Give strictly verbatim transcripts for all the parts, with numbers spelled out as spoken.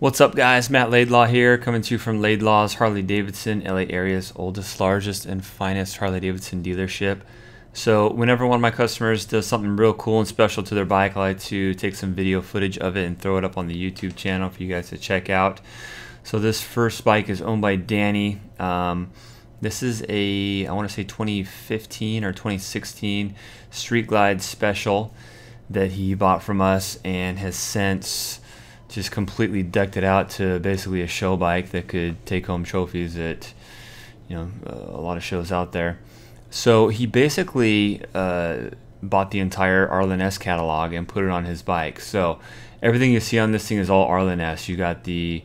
What's up, guys? Matt Laidlaw here, coming to you from Laidlaw's Harley-Davidson, L A area's oldest, largest, and finest Harley-Davidson dealership. So whenever one of my customers does something real cool and special to their bike, I like to take some video footage of it and throw it up on the YouTube channel for you guys to check out. So this first bike is owned by Danny. Um, this is a, I want to say twenty fifteen or twenty sixteen Street Glide Special that he bought from us and has since just completely decked it out to basically a show bike that could take home trophies at, you know, a lot of shows out there. So he basically uh, bought the entire Arlen Ness catalog and put it on his bike. So everything you see on this thing is all Arlen Ness. You got the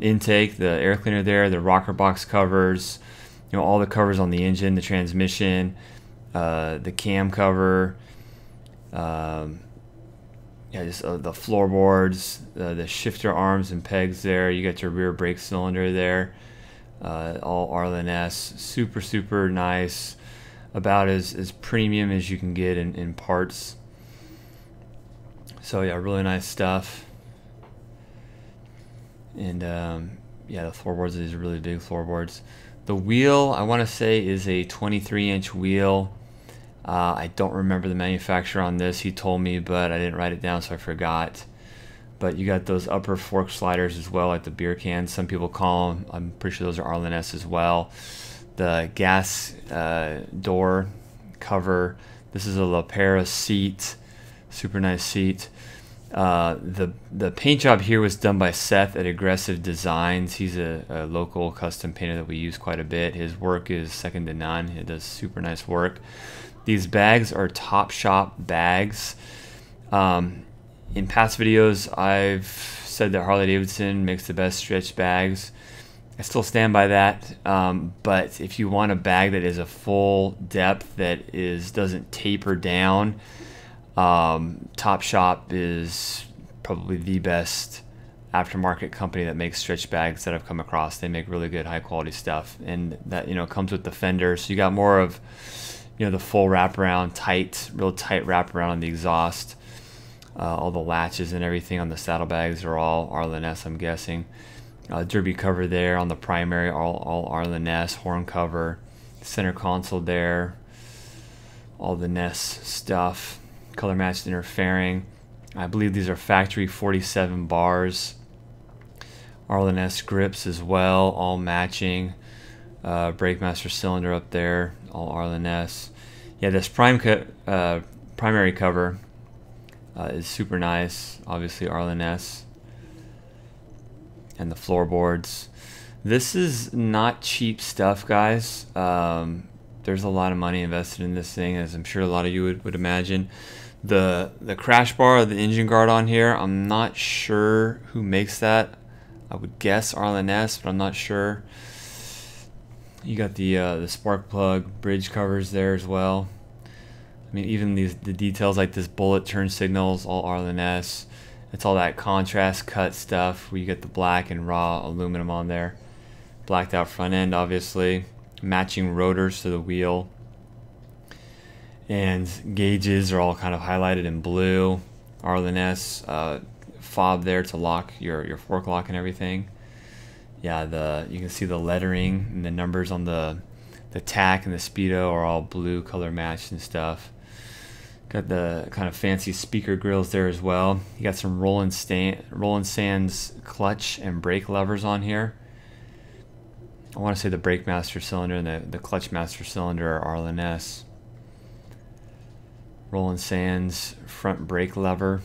intake, the air cleaner there, the rocker box covers, you know, all the covers on the engine, the transmission, uh, the cam cover, um, yeah, just uh, the floorboards, uh, the shifter arms and pegs there. You got your rear brake cylinder there, uh, all Arlen Ness. Super, super nice. About as, as premium as you can get in, in parts. So yeah, really nice stuff. And um, yeah, the floorboards, these are really big floorboards. The wheel, I want to say, is a twenty-three inch wheel. Uh, I don't remember the manufacturer on this. He told me, but I didn't write it down, so I forgot. But you got those upper fork sliders as well, like the beer cans. Some people call them. I'm pretty sure those are Arlen Ness as well. The gas uh, door cover. This is a LaPera seat. Super nice seat. Uh, the the paint job here was done by Seth at Aggressive Designs. He's a, a local custom painter that we use quite a bit. His work is second to none. He does super nice work. These bags are Top Shop bags. Um, in past videos, I've said that Harley-Davidson makes the best stretch bags. I still stand by that, um, but if you want a bag that is a full depth, that is doesn't taper down, um, Top Shop is probably the best aftermarket company that makes stretch bags that I've come across. They make really good, high quality stuff, and that, you know, comes with the fender, so you got more of, you know, the full wraparound, tight, real tight wraparound on the exhaust. Uh, all the latches and everything on the saddlebags are all Arlen Ness, I'm guessing. Uh, derby cover there on the primary, all, all Arlen Ness. Horn cover, center console there, all the Ness stuff, color matched inner fairing. I believe these are factory forty-seven bars. Arlen Ness grips as well, all matching. Uh, brake master cylinder up there, all Arlen Ness. Yeah, this prime co uh, primary cover uh, is super nice, obviously Arlen Ness. And the floorboards. This is not cheap stuff, guys. Um, there's a lot of money invested in this thing, as I'm sure a lot of you would, would imagine. The the crash bar, the engine guard on here, I'm not sure who makes that. I would guess Arlen Ness, but I'm not sure. You got the uh, the spark plug bridge covers there as well. I mean, even these the details like this bullet turn signals, all Arlen Ness. It's all that contrast cut stuff where you get the black and raw aluminum on there. Blacked out front end, obviously. Matching rotors to the wheel. And gauges are all kind of highlighted in blue. Arlen Ness uh, fob there to lock your, your fork lock and everything. Yeah, the you can see the lettering and the numbers on the, the tack and the speedo are all blue color matched and stuff. Got the kind of fancy speaker grills there as well. You got some Roland, Stan Roland Sands clutch and brake levers on here. I want to say the brake master cylinder and the, the clutch master cylinder are Arlen Ness. Roland Sands front brake lever.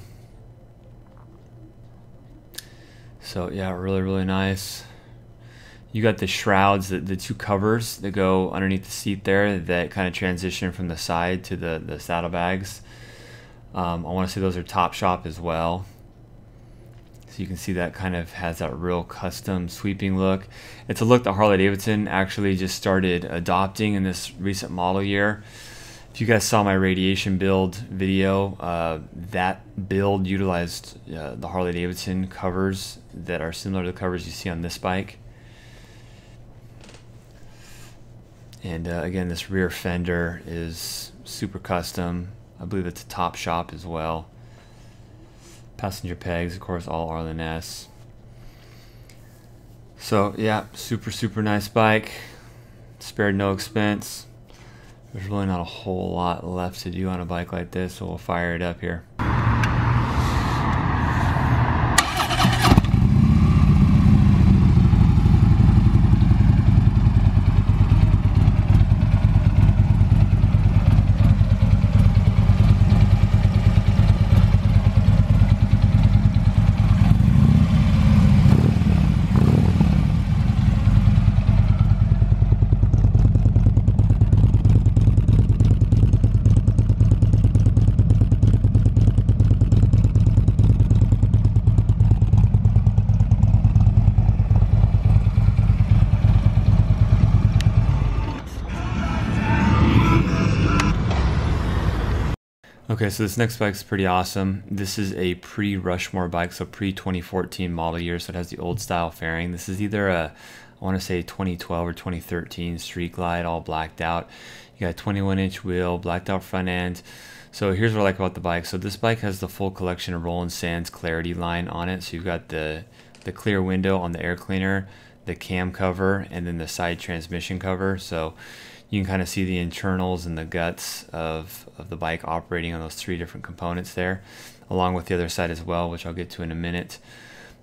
So yeah, really, really nice. You got the shrouds, the, the two covers that go underneath the seat there that kind of transition from the side to the, the saddlebags. Um, I want to say those are Top Shop as well. So you can see that kind of has that real custom sweeping look. It's a look that Harley-Davidson actually just started adopting in this recent model year. If you guys saw my radiation build video, uh, that build utilized uh, the Harley-Davidson covers that are similar to the covers you see on this bike. And uh, again, this rear fender is super custom. I believe it's a Top Shop as well. Passenger pegs, of course, all Arlen Ness. So yeah, super, super nice bike. Spared no expense. There's really not a whole lot left to do on a bike like this, so we'll fire it up here. Okay, so this next bike is pretty awesome. This is a pre-Rushmore bike, so pre twenty fourteen model year, so it has the old style fairing. This is either a, I want to say twenty twelve or twenty thirteen Street Glide, all blacked out. You got a twenty-one inch wheel, blacked out front end. So here's what I like about the bike. So this bike has the full collection of Roland Sands Clarity line on it. So you've got the, the clear window on the air cleaner, the cam cover, and then the side transmission cover. So you can kind of see the internals and the guts of, of the bike operating on those three different components there, along with the other side as well, which I'll get to in a minute.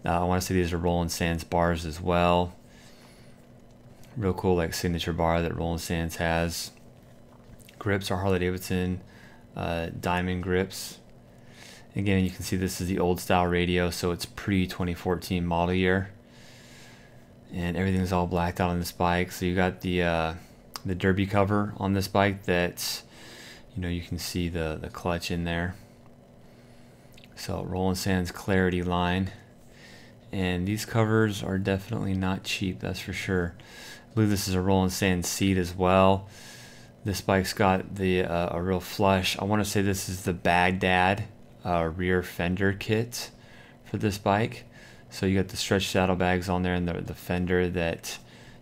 Uh, I want to say these are Roland Sands bars as well. Real cool, like signature bar that Roland Sands has. Grips are Harley-Davidson uh, diamond grips. Again, you can see this is the old style radio, so it's pre twenty fourteen model year. And everything's all blacked out on this bike. So you got the... Uh, the derby cover on this bike that, you know, you can see the, the clutch in there. So Roland Sands Clarity line. And these covers are definitely not cheap, that's for sure. I believe this is a Roland Sands seat as well. This bike's got the uh, a real flush. I want to say this is the Baghdad uh, rear fender kit for this bike. So you got the stretch saddlebags on there and the, the fender that,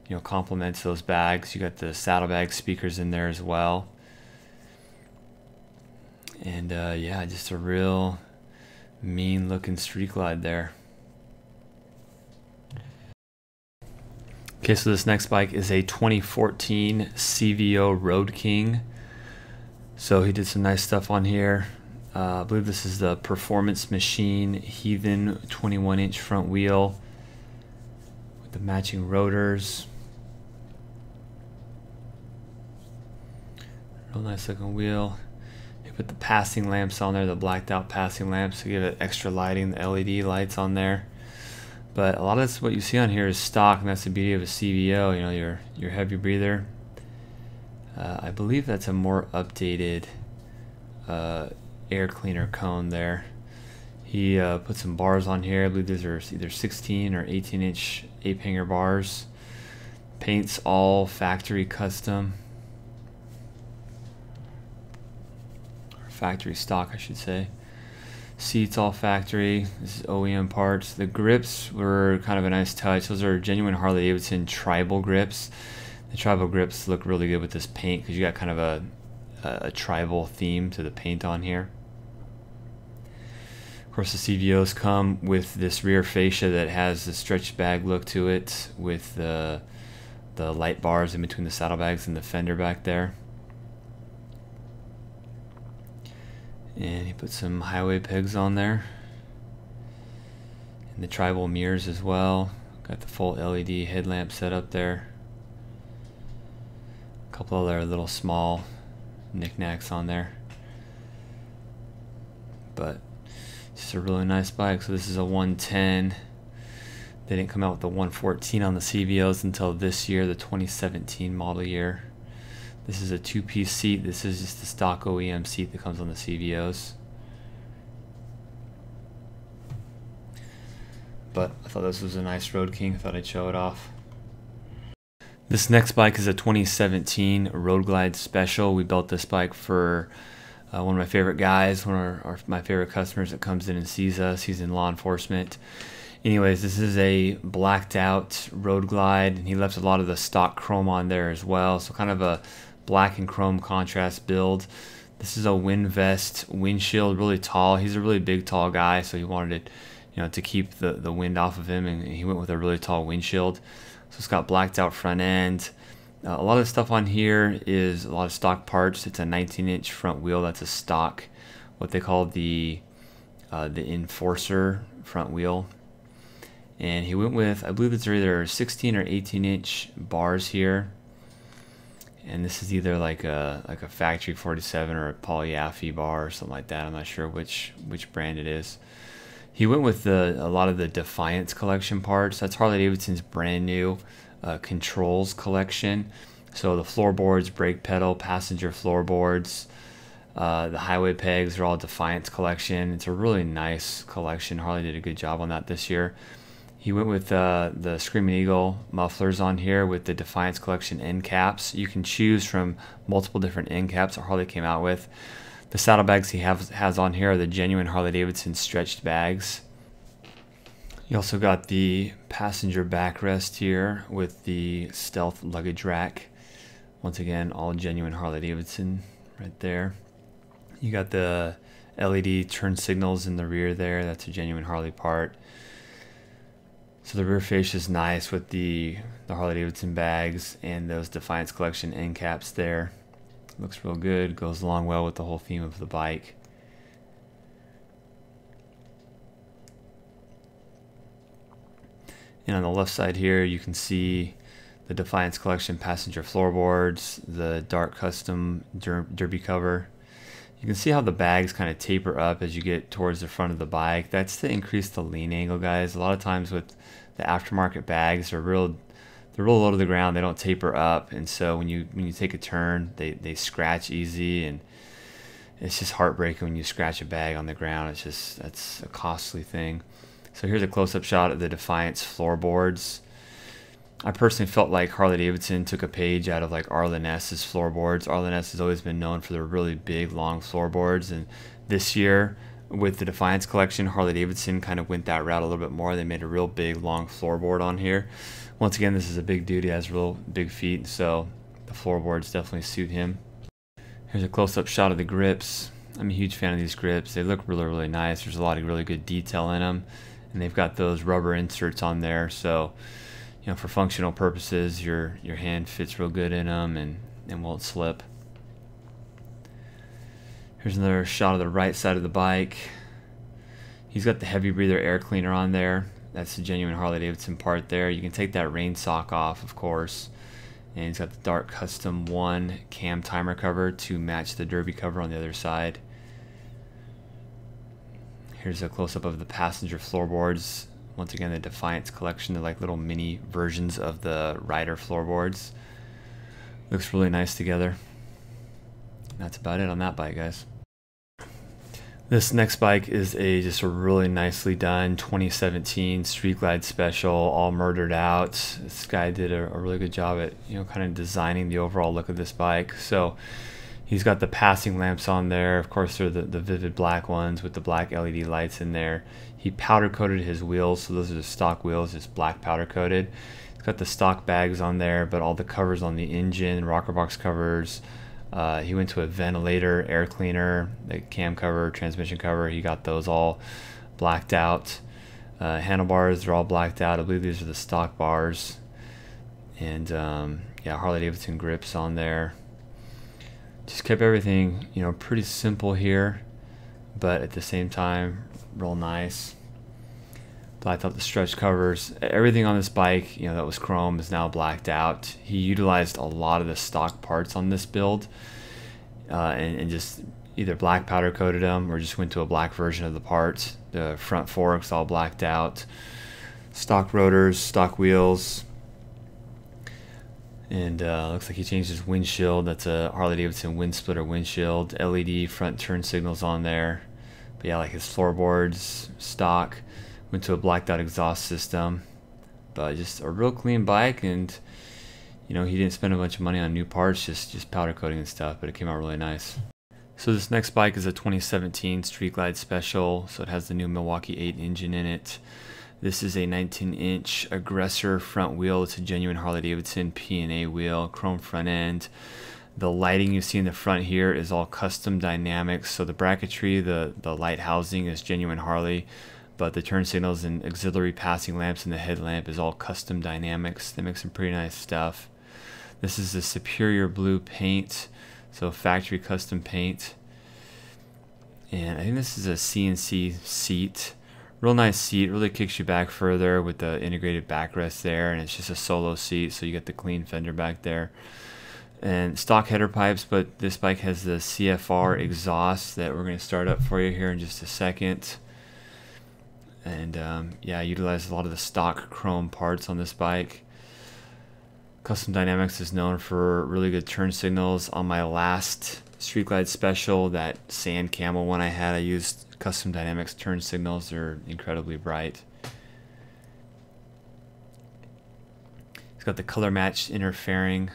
you know, complements those bags. You got the saddlebag speakers in there as well. And uh, yeah, just a real mean looking Street Glide there. Okay, so this next bike is a twenty fourteen C V O Road King. So he did some nice stuff on here. Uh, I believe this is the Performance Machine Heathen twenty-one inch front wheel with the matching rotors. Real nice looking wheel. You put the passing lamps on there, the blacked out passing lamps to give it extra lighting, the L E D lights on there. But a lot of this, what you see on here is stock, and that's the beauty of a C V O, you know, your, your heavy breather. Uh, I believe that's a more updated uh, air cleaner cone there. He uh, put some bars on here. I believe these are either sixteen or eighteen inch ape hanger bars. Paint's all factory custom. Factory stock, I should say. Seats all factory. This is O E M parts. The grips were kind of a nice touch. Those are genuine Harley-Davidson tribal grips. The tribal grips look really good with this paint because you got kind of a, a tribal theme to the paint on here. Of course, the C V Os come with this rear fascia that has the stretched bag look to it, with the the light bars in between the saddlebags and the fender back there. And he put some highway pegs on there. And the tribal mirrors as well. Got the full L E D headlamp set up there. A couple other little small knickknacks on there. But it's just a really nice bike. So this is a one ten. They didn't come out with the one fourteen on the C V Os until this year, the twenty seventeen model year. This is a two-piece seat. This is just the stock O E M seat that comes on the C V Os. But I thought this was a nice Road King. I thought I'd show it off. This next bike is a twenty seventeen Road Glide Special. We built this bike for uh, one of my favorite guys, one of our, our, my favorite customers that comes in and sees us. He's in law enforcement. Anyways, this is a blacked out Road Glide, and he left a lot of the stock chrome on there as well. So kind of a black and chrome contrast build. This is a wind vest windshield, really tall. He's a really big, tall guy, so he wanted to, you you know, to keep the, the wind off of him, and he went with a really tall windshield. So it's got blacked out front end. Uh, a lot of the stuff on here is a lot of stock parts. It's a nineteen inch front wheel. That's a stock, what they call the uh, the Enforcer front wheel. And he went with, I believe it's either sixteen or eighteen inch bars here. And this is either like a like a factory forty-seven or a Polyaffe bar or something like that. I'm not sure which which brand it is. He went with the a lot of the Defiance collection parts. That's Harley-Davidson's brand new uh, controls collection. So the floorboards, brake pedal, passenger floorboards, uh, the highway pegs are all Defiance collection. It's a really nice collection. Harley did a good job on that this year. He went with uh, the Screaming Eagle mufflers on here with the Defiance Collection end caps. You can choose from multiple different end caps that Harley came out with. The saddlebags he have, has on here are the genuine Harley-Davidson stretched bags. You also got the passenger backrest here with the Stealth luggage rack. Once again, all genuine Harley-Davidson right there. You got the L E D turn signals in the rear there. That's a genuine Harley part. So the rear fascia is nice with the, the Harley-Davidson bags and those Defiance Collection end caps there. Looks real good, goes along well with the whole theme of the bike. And on the left side here you can see the Defiance Collection passenger floorboards, the dark custom der derby cover. You can see how the bags kind of taper up as you get towards the front of the bike. That's to increase the lean angle, guys. A lot of times with the aftermarket bags, they're real, they're real low to the ground. They don't taper up, and so when you when you take a turn, they they scratch easy, and it's just heartbreaking when you scratch a bag on the ground. It's just that's a costly thing. So here's a close-up shot of the Defiance floorboards. I personally felt like Harley-Davidson took a page out of like Arlen Ness's floorboards. Arlen Ness has always been known for their really big, long floorboards, and this year with the Defiance Collection, Harley-Davidson kind of went that route a little bit more. They made a real big, long floorboard on here. Once again, this is a big dude. He has real big feet, so the floorboards definitely suit him. Here's a close-up shot of the grips. I'm a huge fan of these grips. They look really, really nice. There's a lot of really good detail in them, and they've got those rubber inserts on there, so you know, for functional purposes, your your hand fits real good in them and, and won't slip. Here's another shot of the right side of the bike. He's got the heavy breather air cleaner on there. That's the genuine Harley-Davidson part there. You can take that rain sock off, of course. And he's got the dark custom one cam timer cover to match the derby cover on the other side. Here's a close-up of the passenger floorboards. Once again, the Defiance Collection, they're like little mini versions of the Rider floorboards. Looks really nice together. That's about it on that bike, guys. This next bike is a just a really nicely done twenty seventeen Street Glide Special, all murdered out. This guy did a, a really good job at, you know, kind of designing the overall look of this bike. So he's got the passing lamps on there. Of course, they're the, the vivid black ones with the black L E D lights in there. He powder coated his wheels, so those are the stock wheels, just black powder coated. He's got the stock bags on there, but all the covers on the engine, rocker box covers. Uh, he went to a ventilator, air cleaner, the cam cover, transmission cover. He got those all blacked out. Uh, handlebars, they're all blacked out. I believe these are the stock bars. And um, yeah, Harley-Davidson grips on there. Just kept everything, you know, pretty simple here, but at the same time, real nice. Blacked out the stretch covers. Everything on this bike, you know, that was chrome is now blacked out. He utilized a lot of the stock parts on this build, uh, and, and just either black powder coated them or just went to a black version of the parts. The front forks all blacked out. Stock rotors, stock wheels. And uh, looks like he changed his windshield. That's a Harley-Davidson wind splitter windshield. L E D front turn signals on there. But yeah, like his floorboards, stock. Went to a blacked out exhaust system. But just a real clean bike, and you know, he didn't spend a bunch of money on new parts, just just powder coating and stuff, but it came out really nice. So this next bike is a twenty seventeen Street Glide Special, so it has the new Milwaukee eight engine in it. This is a nineteen inch Aggressor front wheel. It's a genuine Harley-Davidson P and A wheel, chrome front end. The lighting you see in the front here is all Custom Dynamics. So the bracketry, the, the light housing is genuine Harley, but the turn signals and auxiliary passing lamps and the headlamp is all Custom Dynamics. They make some pretty nice stuff. This is the Superior Blue paint, so factory custom paint. And I think this is a C N C seat. Real nice seat, really kicks you back further with the integrated backrest there, and it's just a solo seat, so you get the clean fender back there. And stock header pipes, but this bike has the C F R exhaust that we're going to start up for you here in just a second. And um, yeah, I utilize a lot of the stock chrome parts on this bike. Custom Dynamics is known for really good turn signals. On my last Street Glide special, that Sand Camel one I had, I used Custom Dynamics turn signals. They're incredibly bright. It's got the color match interfering.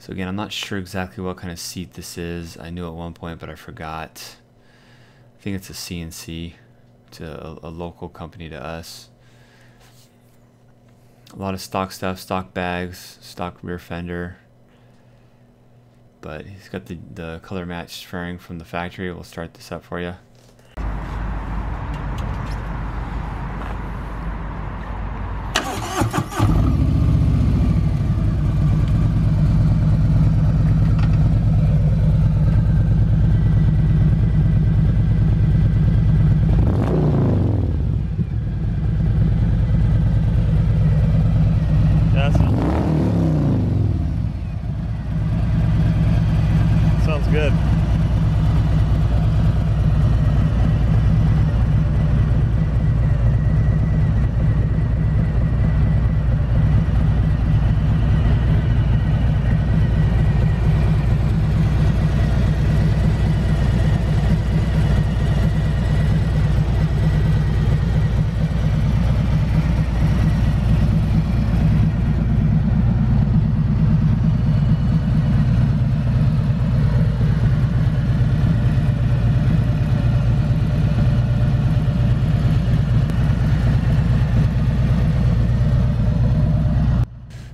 So again, I'm not sure exactly what kind of seat this is. I knew at one point, but I forgot. I think it's a C N C, to a, a local company to us. A lot of stock stuff, stock bags, stock rear fender. But he's got the, the color match fairing from the factory. We'll start this up for you.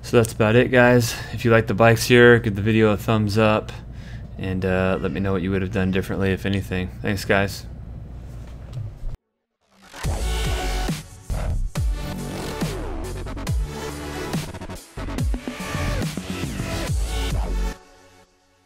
So that's about it, guys. If you like the bikes here, give the video a thumbs up, and uh, let me know what you would have done differently, if anything. Thanks, guys.